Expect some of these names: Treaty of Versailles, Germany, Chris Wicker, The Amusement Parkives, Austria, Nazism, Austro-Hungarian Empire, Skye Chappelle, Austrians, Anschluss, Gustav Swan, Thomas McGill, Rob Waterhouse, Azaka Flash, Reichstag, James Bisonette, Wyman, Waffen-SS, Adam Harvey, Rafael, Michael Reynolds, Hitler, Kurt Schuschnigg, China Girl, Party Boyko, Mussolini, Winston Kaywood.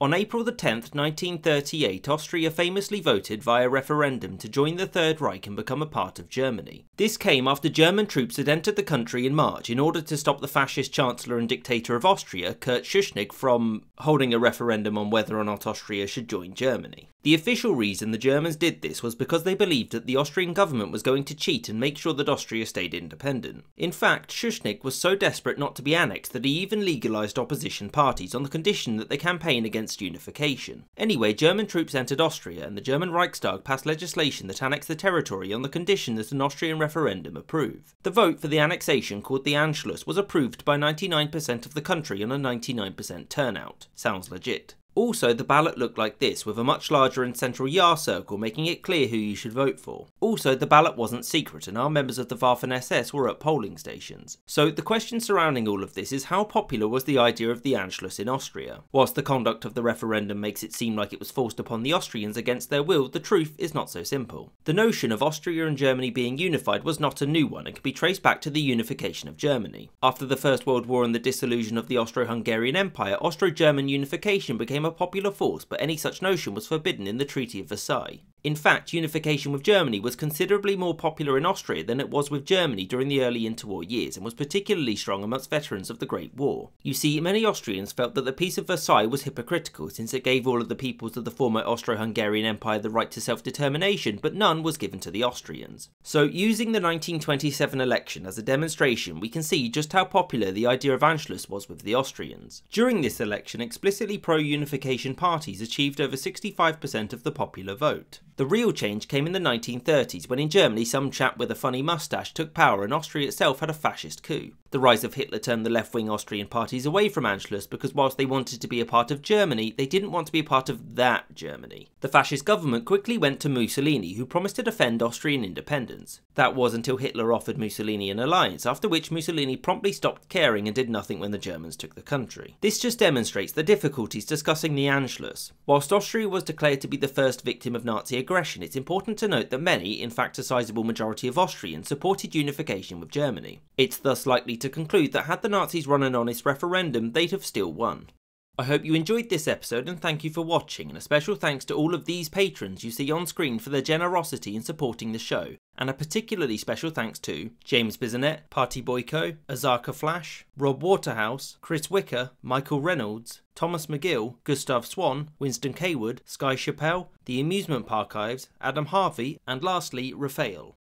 On April the 10th, 1938, Austria famously voted via referendum to join the Third Reich and become a part of Germany. This came after German troops had entered the country in March in order to stop the fascist Chancellor and dictator of Austria, Kurt Schuschnigg, from holding a referendum on whether or not Austria should join Germany. The official reason the Germans did this was because they believed that the Austrian government was going to cheat and make sure that Austria stayed independent. In fact, Schuschnigg was so desperate not to be annexed that he even legalised opposition parties on the condition that they campaign against unification. Anyway, German troops entered Austria and the German Reichstag passed legislation that annexed the territory on the condition that an Austrian referendum approve. The vote for the annexation, called the Anschluss, was approved by 99% of the country on a 99% turnout. Sounds legit. Also, the ballot looked like this, with a much larger and central Yar circle making it clear who you should vote for. Also, the ballot wasn't secret and our members of the Waffen-SS were at polling stations. So, the question surrounding all of this is how popular was the idea of the Anschluss in Austria? Whilst the conduct of the referendum makes it seem like it was forced upon the Austrians against their will, the truth is not so simple. The notion of Austria and Germany being unified was not a new one and could be traced back to the unification of Germany. After the First World War and the dissolution of the Austro-Hungarian Empire, Austro-German unification became a popular force, but any such notion was forbidden in the Treaty of Versailles. In fact, unification with Germany was considerably more popular in Austria than it was with Germany during the early interwar years and was particularly strong amongst veterans of the Great War. You see, many Austrians felt that the Peace of Versailles was hypocritical since it gave all of the peoples of the former Austro-Hungarian Empire the right to self-determination, but none was given to the Austrians. So, using the 1927 election as a demonstration, we can see just how popular the idea of Anschluss was with the Austrians. During this election, explicitly pro-unification parties achieved over 65% of the popular vote. The real change came in the 1930s, when in Germany some chap with a funny moustache took power and Austria itself had a fascist coup. The rise of Hitler turned the left-wing Austrian parties away from Anschluss because whilst they wanted to be a part of Germany, they didn't want to be a part of that Germany. The fascist government quickly went to Mussolini, who promised to defend Austrian independence. That was until Hitler offered Mussolini an alliance, after which Mussolini promptly stopped caring and did nothing when the Germans took the country. This just demonstrates the difficulties discussing the Anschluss. Whilst Austria was declared to be the first victim of Nazi aggression, it's important to note that many, in fact a sizable majority of Austrians, supported unification with Germany. It's thus likely to conclude that had the Nazis run an honest referendum, they'd have still won. I hope you enjoyed this episode and thank you for watching, and a special thanks to all of these patrons you see on screen for their generosity in supporting the show, and a particularly special thanks to James Bisonette, Party Boyko, Azaka Flash, Rob Waterhouse, Chris Wicker, Michael Reynolds, Thomas McGill, Gustav Swan, Winston Kaywood, Skye Chappelle, The Amusement Parkives, Adam Harvey, and lastly, Rafael.